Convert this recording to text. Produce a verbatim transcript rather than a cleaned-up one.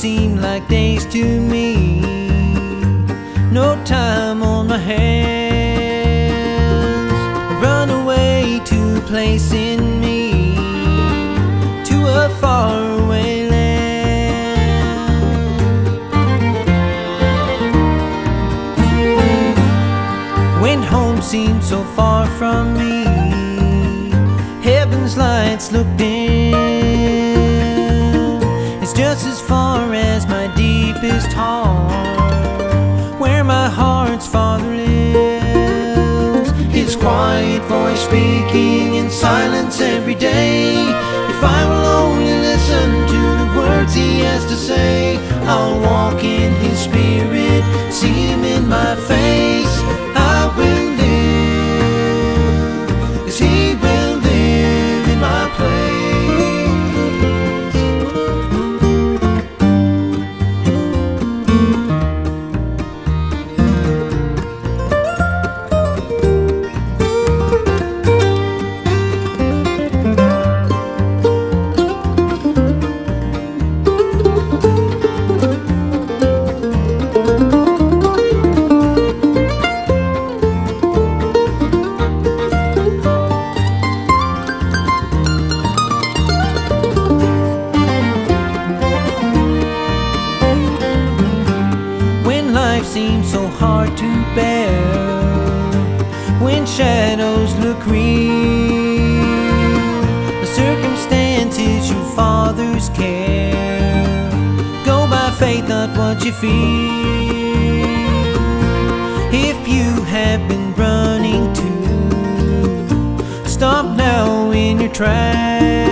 seem like days to me. No time on my hands. I run away to a place in me, to a faraway land. When home seemed so far from me, heaven's lights looked in. It's just as far as my deepest heart, where my heart's father lives. His quiet voice speaking in silence every day. If I will only listen to the words he has to say, I'll walk in his spirit, see him in my face. I will live as he will. Seems so hard to bear when shadows look real. The circumstances your father's care, go by faith, not what you feel. If you have been running to, stop now in your tracks.